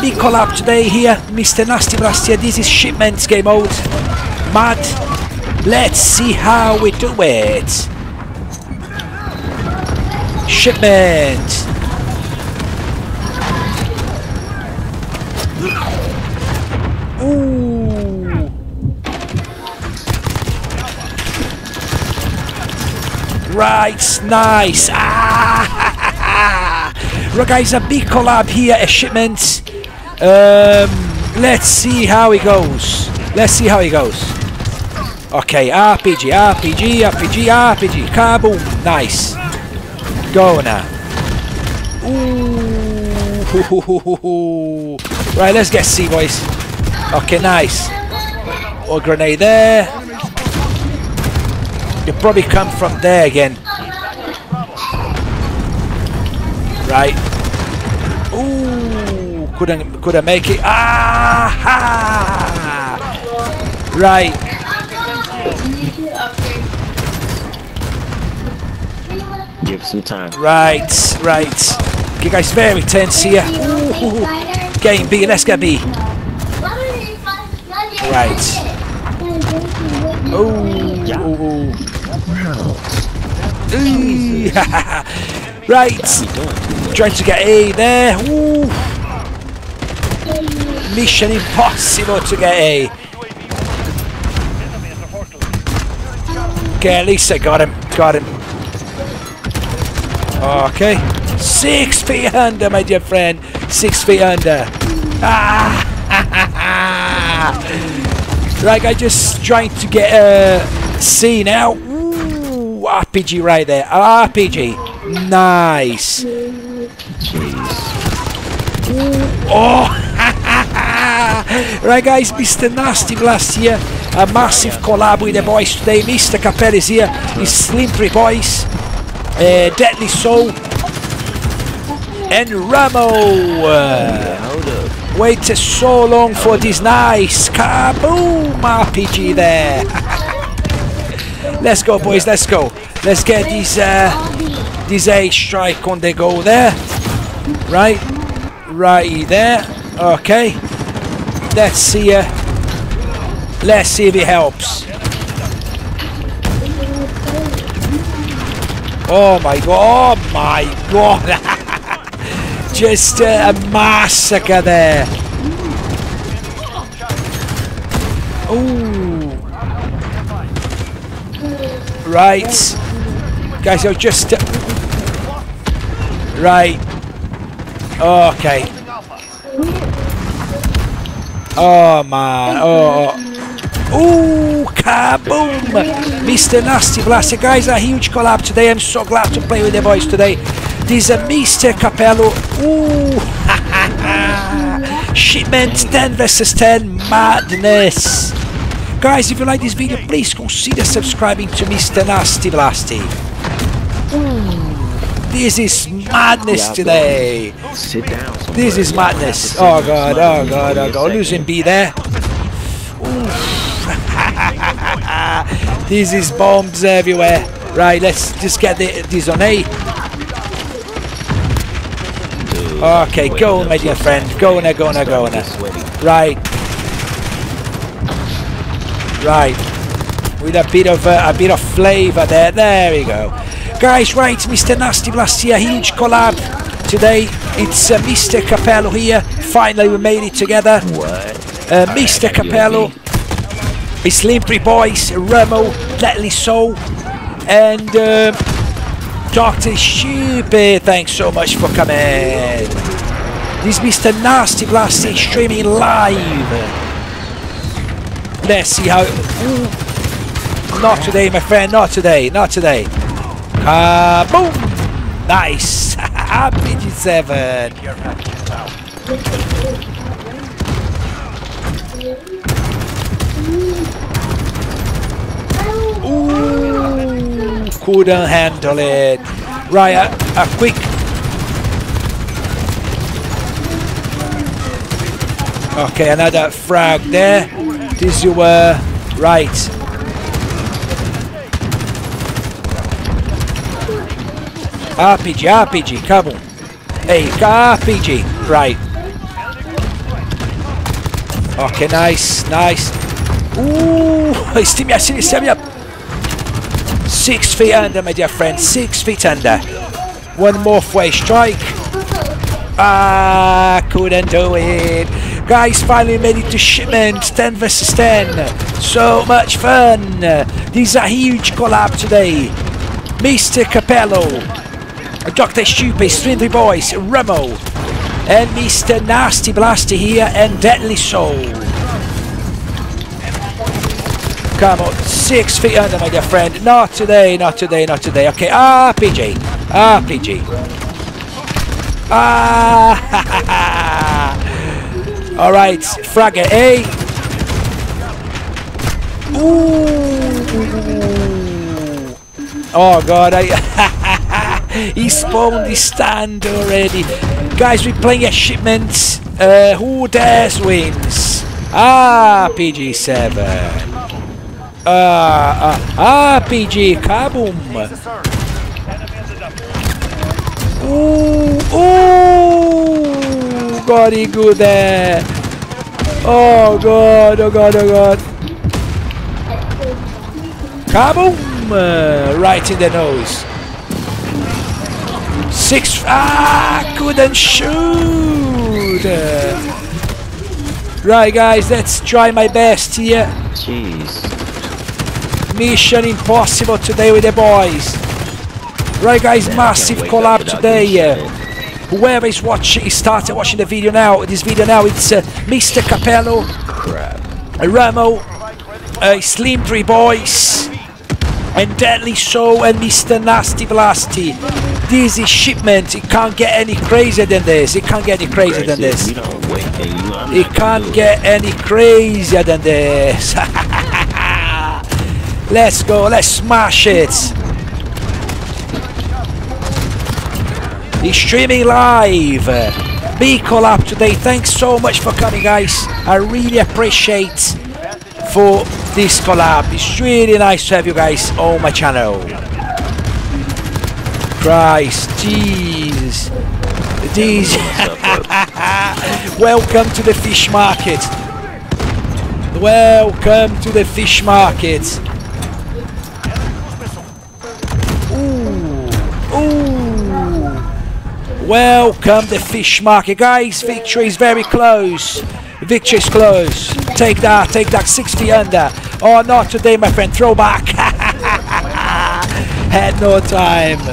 big collab today here, Mr. Nasty Blasty. This is Shipment's game mode. Mad. Let's see how we do it. Shipment. Ooh. Right. Nice. Right guys, a big collab here, a Shipment. Let's see how it goes. Let's see how it goes. Okay, RPG, RPG, RPG, RPG. Kaboom. Nice. Go now. Ooh. Right, let's get C, boys. Okay, nice. Or grenade there. You probably come from there again. Right. Ooh, couldn't make it. Ah! Right. Give some time. Right, right. Okay, guys, very tense here. Ooh. Game B, let's get B. Right. Ooh. Right, trying to get A there. Ooh. Mission impossible to get A. Okay, at least I got him. Got him. Okay. 6 feet under, my dear friend. 6 feet under. Ah. Right, I'm just trying to get C now. Ooh, RPG right there. RPG. Nice. Jeez. Oh. Right guys, Mr. Nasty Blast here. A massive collab with the boys today. Mr. Capello is here. It's Slim3Boys, Deadly Soul, and Ramo. Waited so long for this nice kaboom RPG there. Let's go, boys. Let's go. Let's get these. This A strike on the go there. Right. Right there. Okay. Let's see. Let's see if it helps. Oh my god. Oh my god. Just a massacre there. Ooh. Right. Guys, I'll just... Right. Okay. Oh man. Oh. Ooh, kaboom! Mr. Nasty Blaster. Guys, a huge collab today. I'm so glad to play with the boys today. This is Mr. Capello. Ooh. Shipment 10 versus 10. Madness. Guys, if you like this video, please consider subscribing to Mr. Nasty Blasty. Ooh. This is madness today. Sit down. This is madness. Oh god, oh god, oh god. Losing B there. This is bombs everywhere. Right, let's just get this on A. Okay, go on, my dear friend. Go now, go now, go now. Right. Right. With a bit of flavour there. There we go. Guys, right, Mr. Nasty Blast here, huge collab today. It's Mr. Capello here. Finally, we made it together. Mr. Capello, it's Slim3Boys, Ramo, Deadly Soul, and Dr. Stupit. Thanks so much for coming. This Mr. Nasty Blast is streaming live. Let's see how. Ooh. Not today, my friend. Not today. Not today. Boom! Nice! RPG-7! Ooh! Couldn't handle it! Right, a quick... Okay, another frag there. This you were... Right. RPG, RPG, kaboom. Hey, RPG, right. Okay, nice, nice. Ooh, steam me up, steam me up. 6 feet under, my dear friend, 6 feet under. One more four-way strike. Ah, couldn't do it. Guys, finally made it to shipment, 10 versus 10. So much fun. This is a huge collab today. Mr. Capello, Dr. Stupit, Slim3Boys, Ramo, and Mr. Nasty Blasty here, and Deadly Soul. Come on, 6 feet under, my dear friend. Not today, not today, not today. Okay, RPG, RPG. Ah, all right, frag it, eh? Ooh. Oh God, I he spawned his stand already. Guys, we're playing a shipment. Who dares wins? RPG-7. RPG, kaboom. Ooh, ooh, got it good there. Oh God, oh God, oh God. Kaboom! Right in the nose. 6. Ah, couldn't shoot. Right, guys, let's try my best here. Jeez. Mission impossible today with the boys. Right, guys, massive collab today. Whoever is watching, started watching the video now. This video now, it's Mr. Capello, Ramo, Slim3Boys, and Deadly Soul, and Mr. Nasty Blasty. This is shipment. It can't get any crazier than this. It can't get any crazier than this. It can't get any crazier than this. Let's go. Let's smash it. It's streaming live. Big collab today. Thanks so much for coming, guys. I really appreciate for this collab. It's really nice to have you guys on my channel. Christ, jeez, jeez. Welcome to the fish market. Welcome to the fish market. Ooh, ooh. Welcome to the fish market, guys. Victory is very close. Victory is close. Take that, take that. 60 under. Oh, not today, my friend. Throw back. Had no time. Had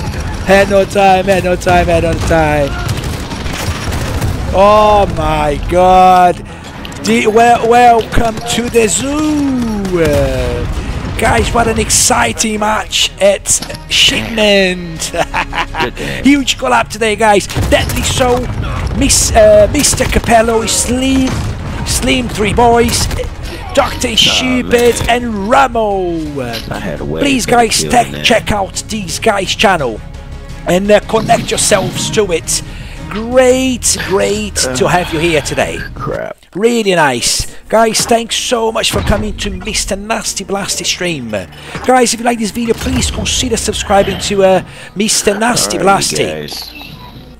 no time. Had no time. Had no time. Oh my God! Welcome to the zoo, guys. What an exciting match at shipment. Huge collab today, guys. Deadly Soul, Mr. Capello, Slim3Boys, Dr. Stupit, and Ramo. Please, guys, check out these guys' channel and connect yourselves to it. Great, great to have you here today. Crap. Really nice. Guys, thanks so much for coming to Mr. Nasty Blasty stream. Guys, if you like this video, please consider subscribing to Mr. Nasty Blasty.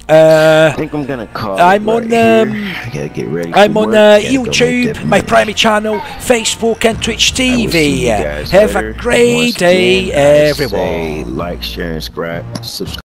I think I'm gonna call. I'm on. I gotta get ready. I'm on YouTube, my primary channel, Facebook, and Twitch TV. Have a great day, everyone. Like, share, and subscribe.